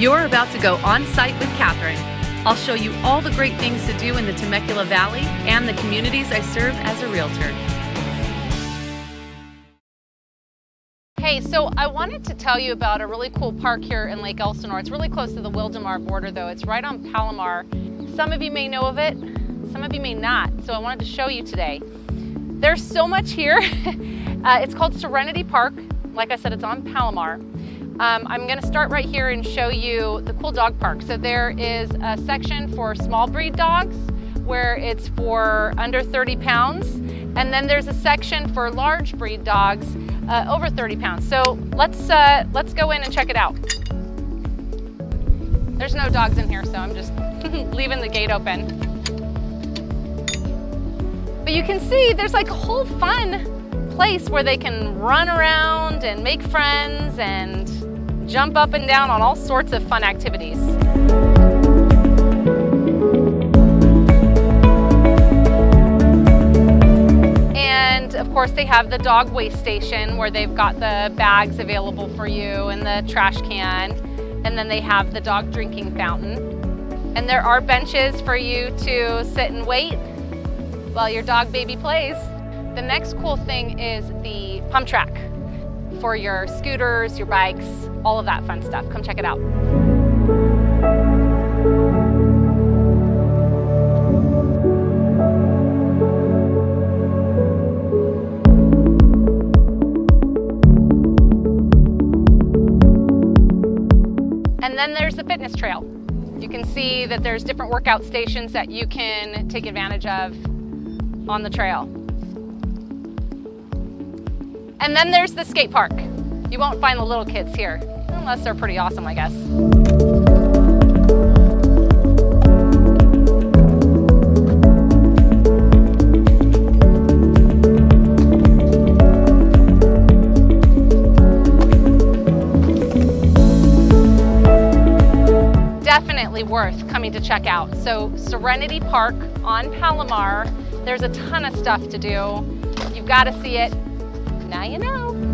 You're about to go on-site with Catherine. I'll show you all the great things to do in the Temecula Valley and the communities I serve as a realtor. Hey, so I wanted to tell you about a really cool park here in Lake Elsinore. It's really close to the Wildomar border though. It's right on Palomar. Some of you may know of it, some of you may not. So I wanted to show you today. There's so much here. It's called Serenity Park. Like I said, it's on Palomar. I'm gonna start right here and show you the cool dog park. So there is a section for small breed dogs where it's for under 30 pounds. And then there's a section for large breed dogs over 30 pounds. So let's go in and check it out. There's no dogs in here, so I'm just leaving the gate open. But you can see there's like a whole fun place where they can run around and make friends and jump up and down on all sorts of fun activities. And of course they have the dog waste station where they've got the bags available for you and the trash can. And then they have the dog drinking fountain. And there are benches for you to sit and wait while your dog baby plays. The next cool thing is the pump track for your scooters, your bikes, all of that fun stuff. Come check it out. And then there's the fitness trail. You can see that there's different workout stations that you can take advantage of on the trail. And then there's the skate park. You won't find the little kids here, unless they're pretty awesome, I guess. Definitely worth coming to check out. So Serenity Park on Palomar, there's a ton of stuff to do. You've got to see it. Now you know.